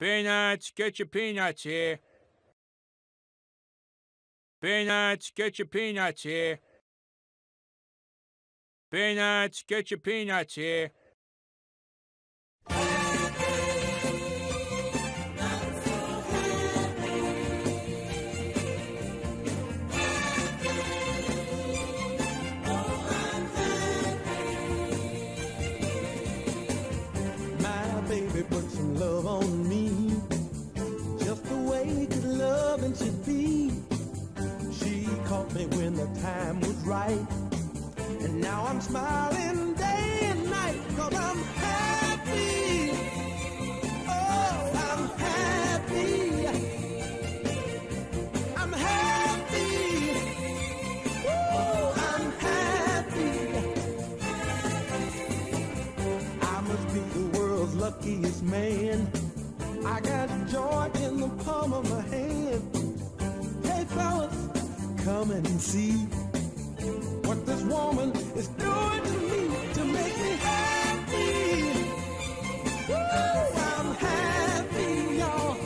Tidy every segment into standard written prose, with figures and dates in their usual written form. Peanuts, get your peanuts here. Peanuts, get your peanuts here. Peanuts, get your peanuts here. Baby, put some love on me, just the way good loving should be. She caught me when the time was right, and now I'm smiling day and night, 'cause I'm happy. Oh, I'm happy. I'm happy. Oh, I'm happy. I must be the luckiest man. I got joy in the palm of my hand. Hey fellas, come and see what this woman is doing to me to make me happy. Woo! I'm happy, y'all.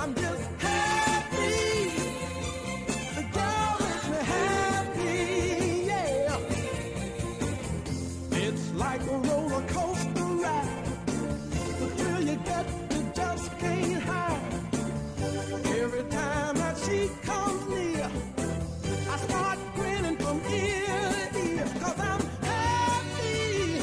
I'm just happy. The girl makes me happy, yeah. It's like a roller coaster. Every time that she comes near, I start grinning from ear to ear, 'cause I'm happy.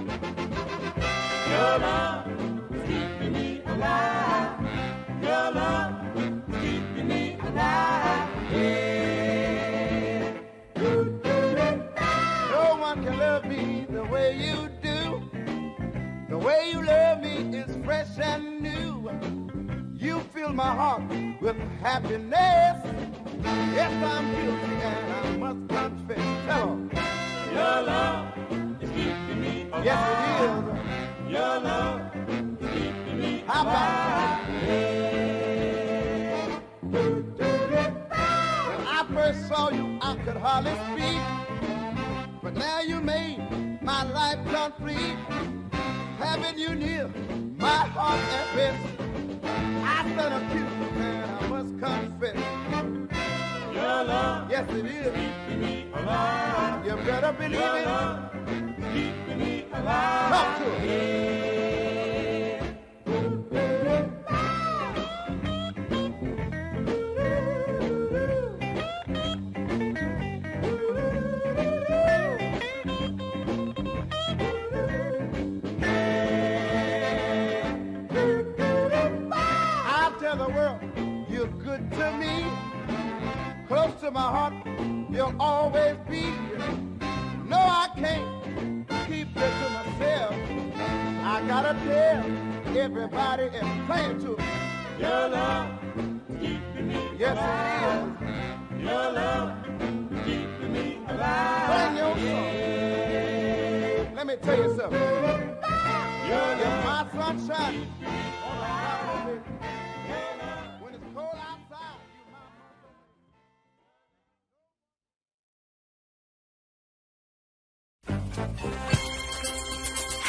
Your love is keeping me alive. Your love is keeping me alive. Yeah. No one can love me the way you do. The way you love me is fresh and new. You fill my heart with happiness. Yes, I'm guilty and I must confess. Tell 'em. Your love is keeping me alive. Yes, it is. Your love is keeping me alive. When I first saw you, I could hardly speak. But now you made my life complete. Having you near, my heart at rest. I said a kiss, and I must confess. Your love, yes, it is keeping me alive. You better believe your it. Love is keeping me alive. Talk to it. The world, you're good to me. Close to my heart, you'll always be. No, I can't keep it to myself. I gotta tell everybody and plan to. Your love is keeping me alive. Yes, it is. Your love is keeping me alive. Sing your song. Let me tell you something. You're my sunshine.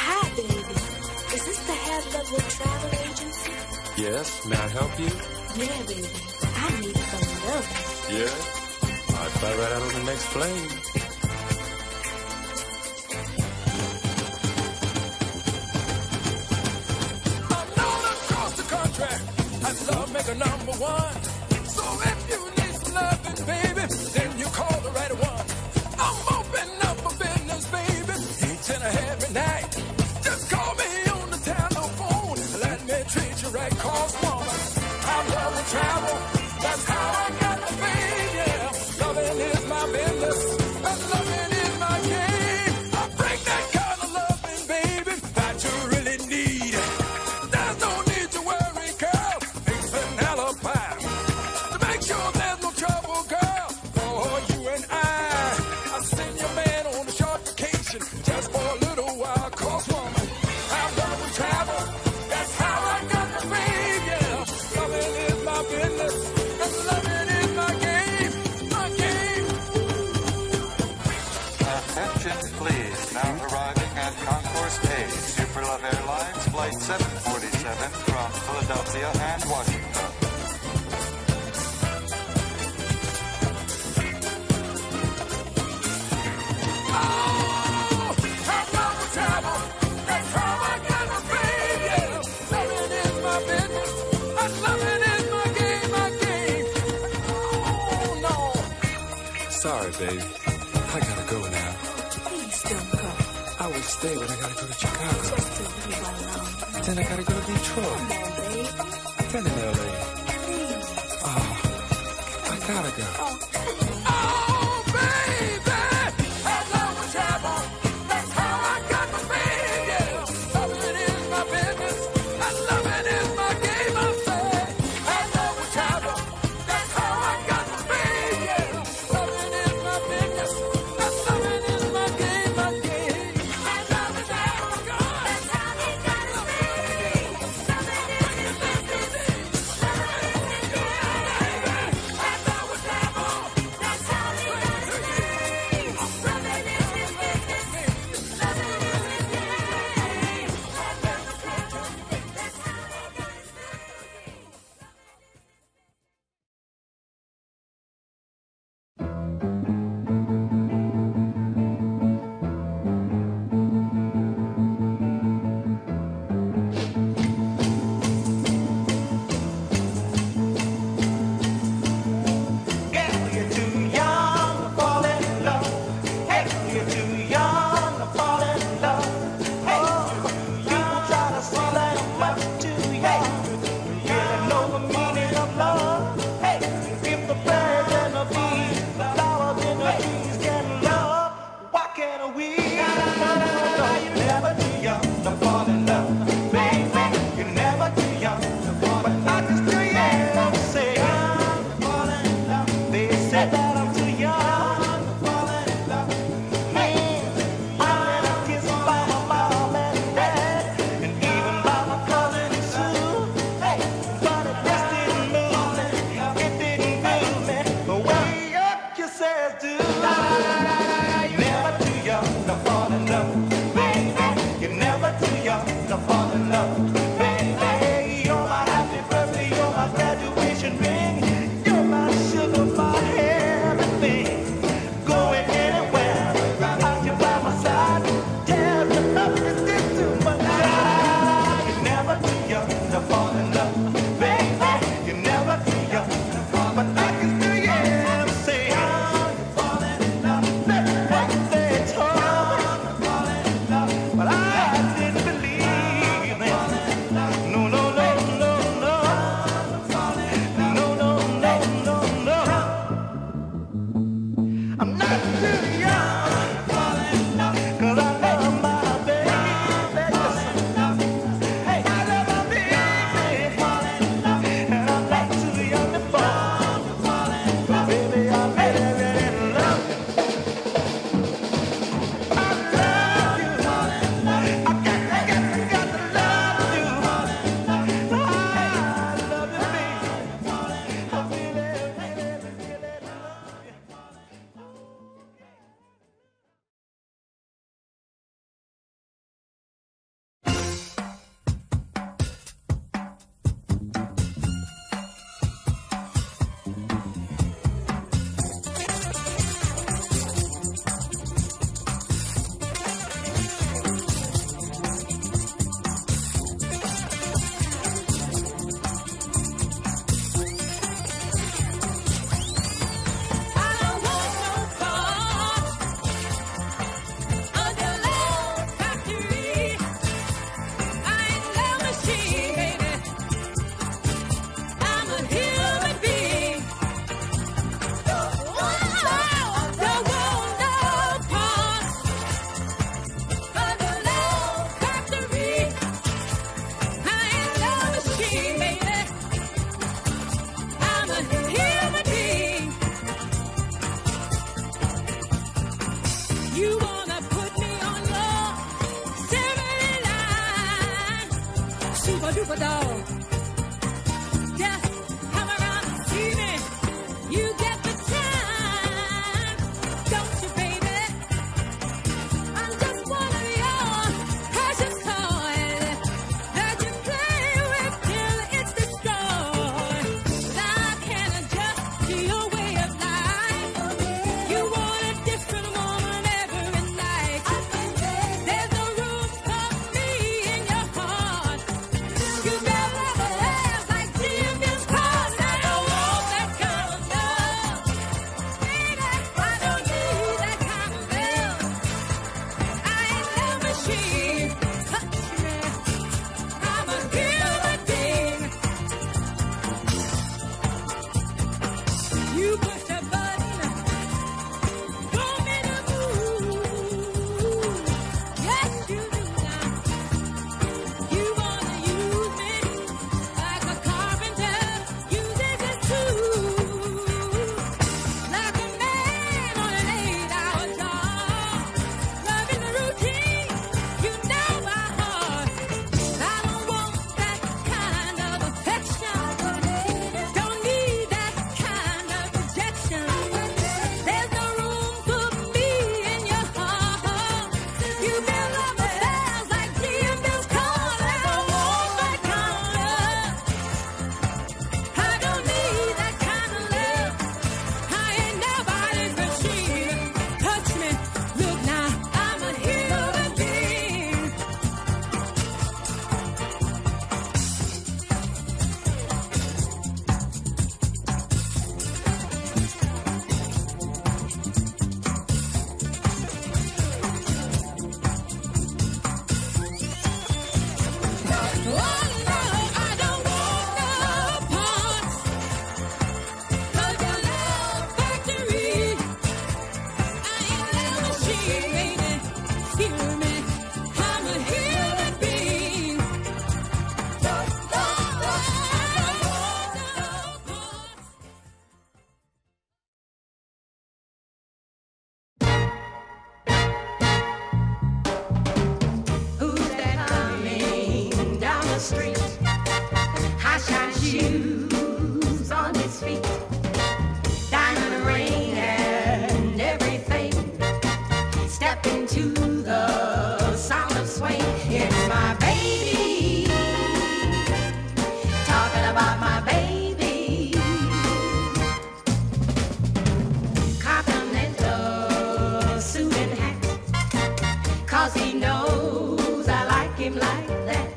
Hi, baby. Is this the Have Lovely Travel Agency? Yes. May I help you? Yeah, baby. I need some love. Yeah? I'll fly right out on the next plane. Unknown across the contract. I love maker number one. So if you need some loving, baby, then you call the right one. I'm open up for business, baby. And every night, just call me on the telephone. Let me treat you right, cause woman, I love to travel. That's how I got to be. Yeah, loving is my business, and loving is my game. I bring that kind of loving, baby, that you really need. There's no need to worry, girl. Fix an alibi to make sure there's no trouble, girl. For you and I send your man on a short vacation. Superlove Airlines Flight 747 from Philadelphia and Washington. Oh, I love to travel. That's how I gotta be. Yeah. Loving is my business. And loving is my game, my game. Oh, no. Sorry, babe. I gotta go now. Please don't go. I will stay, but I gotta go to Chicago. Just to leave alone. Then I gotta go to Detroit. Come on, babe. Then in LA. Please. Oh, I gotta go. Oh, oh baby, I love to travel. That's how I got to be. Yeah. Loving is my business. And loving is my game of faith. I love to travel. That's how I got to be. Yeah. Loving is my business. And loving is my game of faith. Hear me, I'm a human being. shoes on his feet, diamond ring and everything. Step into the sound of swing. It's my baby, talking about my baby. Continental suit and hat, 'cause he knows I like him like that.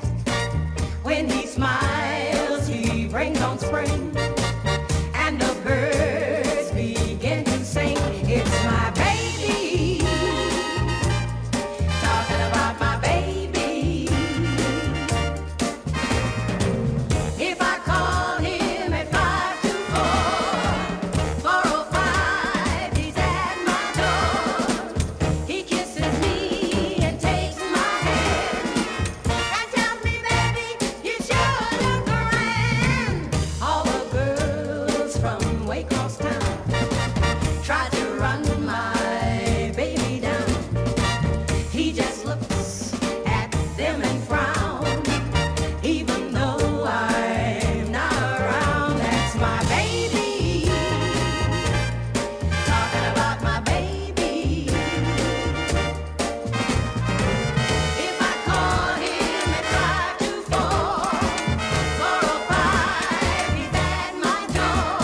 When he smiles, he brings on spring, and the birds begin to sing. It's my baby, talking about my baby. If I call him at 524-405, he's at my door. He kisses me and takes my hand and tells me, baby, across town, tried to run my baby down. He just looks at them and frowns, even though I'm not around. That's my baby, talking about my baby. If I call him at 524-405, he's at my door.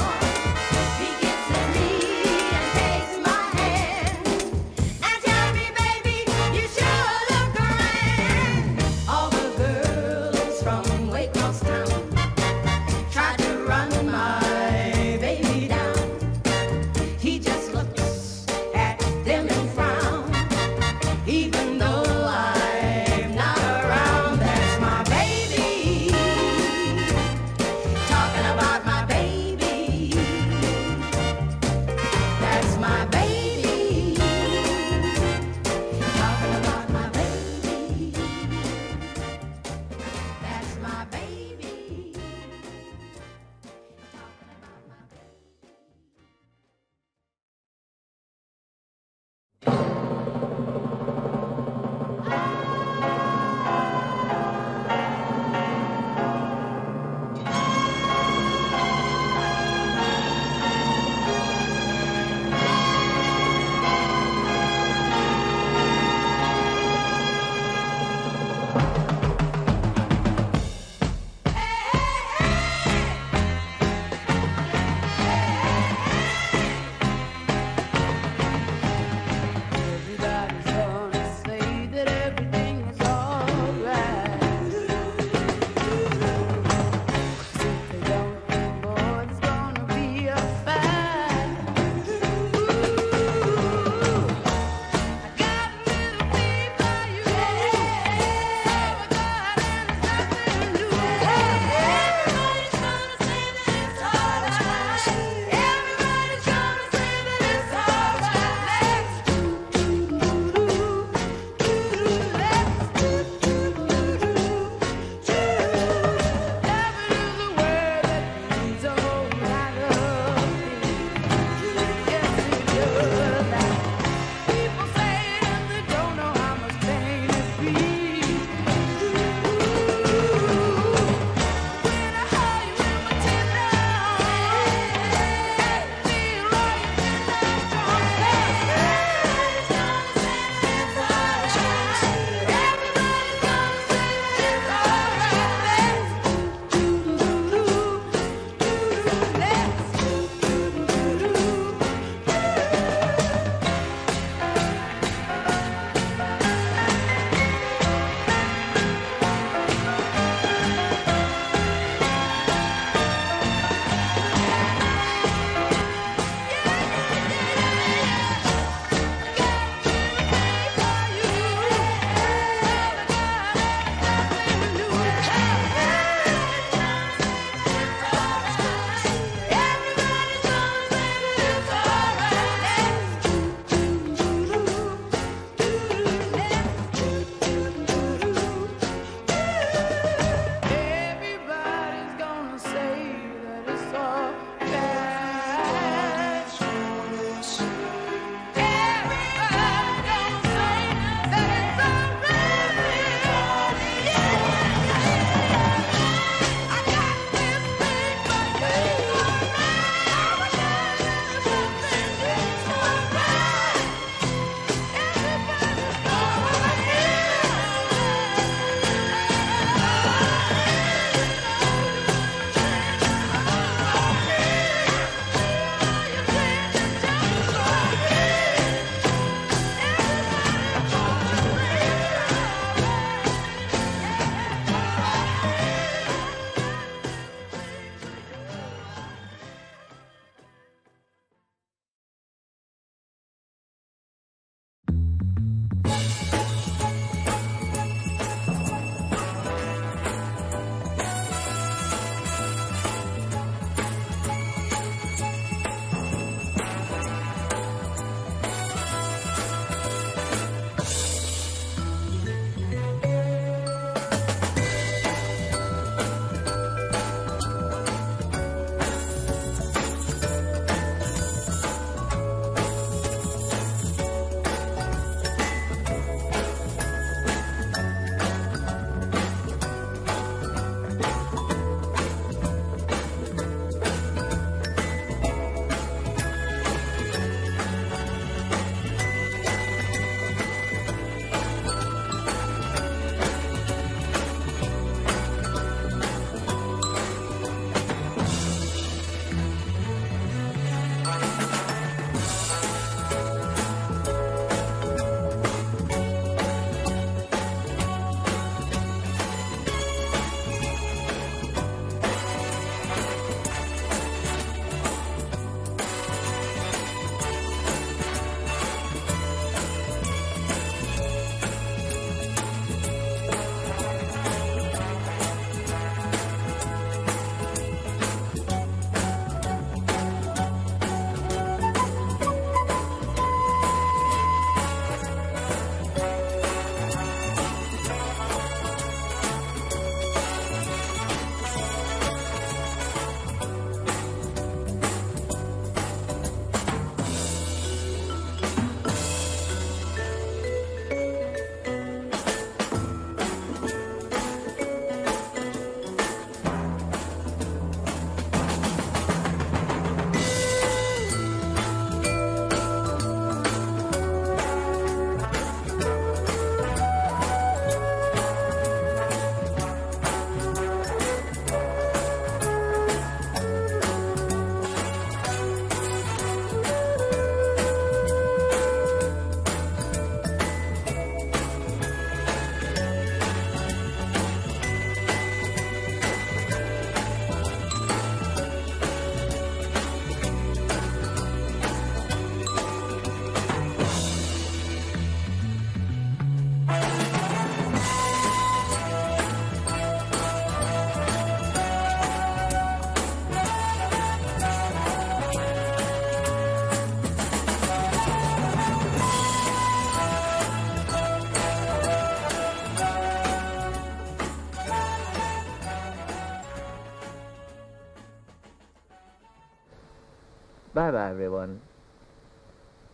Bye bye everyone.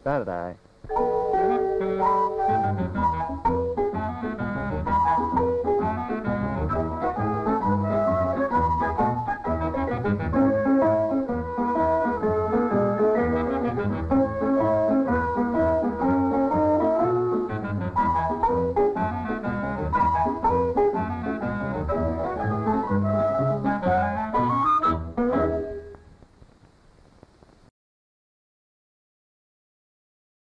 Bye bye.